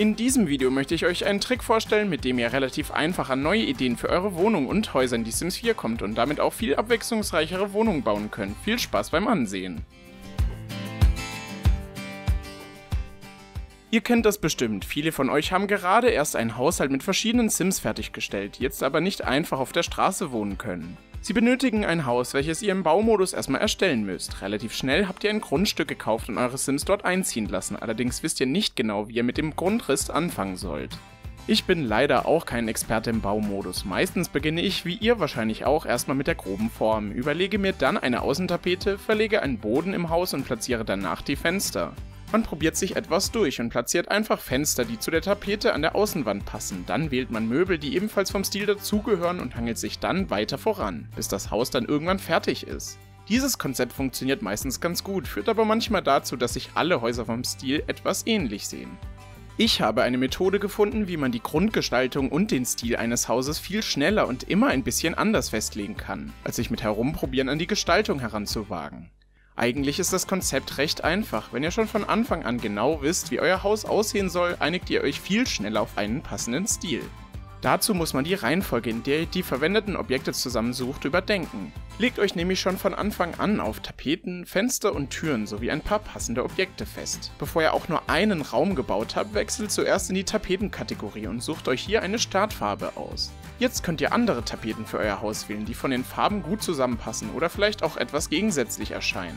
In diesem Video möchte ich euch einen Trick vorstellen, mit dem ihr relativ einfach an neue Ideen für eure Wohnung und Häuser in die Sims 4 kommt und damit auch viel abwechslungsreichere Wohnungen bauen könnt. Viel Spaß beim Ansehen! Ihr kennt das bestimmt, viele von euch haben gerade erst einen Haushalt mit verschiedenen Sims fertiggestellt, jetzt aber nicht einfach auf der Straße wohnen können. Sie benötigen ein Haus, welches ihr im Baumodus erstmal erstellen müsst. Relativ schnell habt ihr ein Grundstück gekauft und eure Sims dort einziehen lassen, allerdings wisst ihr nicht genau, wie ihr mit dem Grundriss anfangen sollt. Ich bin leider auch kein Experte im Baumodus. Meistens beginne ich, wie ihr wahrscheinlich auch, erstmal mit der groben Form, überlege mir dann eine Außentapete, verlege einen Boden im Haus und platziere danach die Fenster. Man probiert sich etwas durch und platziert einfach Fenster, die zu der Tapete an der Außenwand passen. Dann wählt man Möbel, die ebenfalls vom Stil dazugehören und hangelt sich dann weiter voran, bis das Haus dann irgendwann fertig ist. Dieses Konzept funktioniert meistens ganz gut, führt aber manchmal dazu, dass sich alle Häuser vom Stil etwas ähnlich sehen. Ich habe eine Methode gefunden, wie man die Grundgestaltung und den Stil eines Hauses viel schneller und immer ein bisschen anders festlegen kann, als sich mit Herumprobieren an die Gestaltung heranzuwagen. Eigentlich ist das Konzept recht einfach. Wenn ihr schon von Anfang an genau wisst, wie euer Haus aussehen soll, einigt ihr euch viel schneller auf einen passenden Stil. Dazu muss man die Reihenfolge, in der ihr die verwendeten Objekte zusammensucht, überdenken. Legt euch nämlich schon von Anfang an auf Tapeten, Fenster und Türen sowie ein paar passende Objekte fest. Bevor ihr auch nur einen Raum gebaut habt, wechselt zuerst in die Tapetenkategorie und sucht euch hier eine Startfarbe aus. Jetzt könnt ihr andere Tapeten für euer Haus wählen, die von den Farben gut zusammenpassen oder vielleicht auch etwas gegensätzlich erscheinen.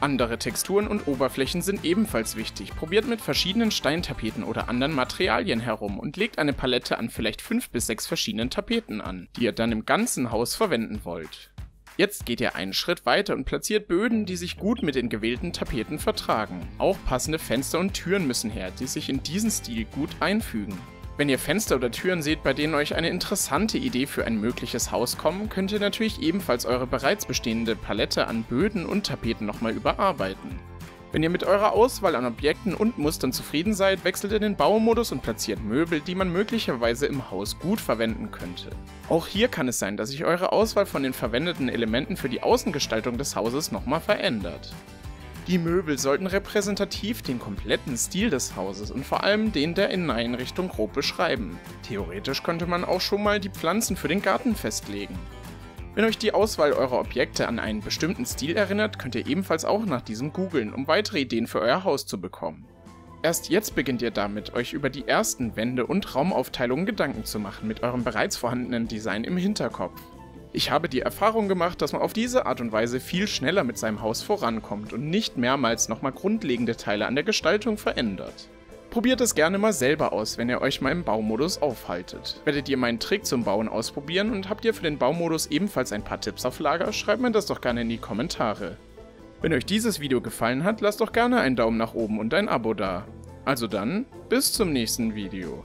Andere Texturen und Oberflächen sind ebenfalls wichtig. Probiert mit verschiedenen Steintapeten oder anderen Materialien herum und legt eine Palette an vielleicht 5 bis 6 verschiedenen Tapeten an, die ihr dann im ganzen Haus verwenden wollt. Jetzt geht ihr einen Schritt weiter und platziert Böden, die sich gut mit den gewählten Tapeten vertragen. Auch passende Fenster und Türen müssen her, die sich in diesen Stil gut einfügen. Wenn ihr Fenster oder Türen seht, bei denen euch eine interessante Idee für ein mögliches Haus kommt, könnt ihr natürlich ebenfalls eure bereits bestehende Palette an Böden und Tapeten nochmal überarbeiten. Wenn ihr mit eurer Auswahl an Objekten und Mustern zufrieden seid, wechselt in den Baumodus und platziert Möbel, die man möglicherweise im Haus gut verwenden könnte. Auch hier kann es sein, dass sich eure Auswahl von den verwendeten Elementen für die Außengestaltung des Hauses nochmal verändert. Die Möbel sollten repräsentativ den kompletten Stil des Hauses und vor allem den der Inneneinrichtung grob beschreiben. Theoretisch könnte man auch schon mal die Pflanzen für den Garten festlegen. Wenn euch die Auswahl eurer Objekte an einen bestimmten Stil erinnert, könnt ihr ebenfalls auch nach diesem googeln, um weitere Ideen für euer Haus zu bekommen. Erst jetzt beginnt ihr damit, euch über die ersten Wände und Raumaufteilungen Gedanken zu machen, mit eurem bereits vorhandenen Design im Hinterkopf. Ich habe die Erfahrung gemacht, dass man auf diese Art und Weise viel schneller mit seinem Haus vorankommt und nicht mehrmals nochmal grundlegende Teile an der Gestaltung verändert. Probiert es gerne mal selber aus, wenn ihr euch mal im Baumodus aufhaltet. Werdet ihr meinen Trick zum Bauen ausprobieren und habt ihr für den Baumodus ebenfalls ein paar Tipps auf Lager, schreibt mir das doch gerne in die Kommentare. Wenn euch dieses Video gefallen hat, lasst doch gerne einen Daumen nach oben und ein Abo da. Also dann, bis zum nächsten Video.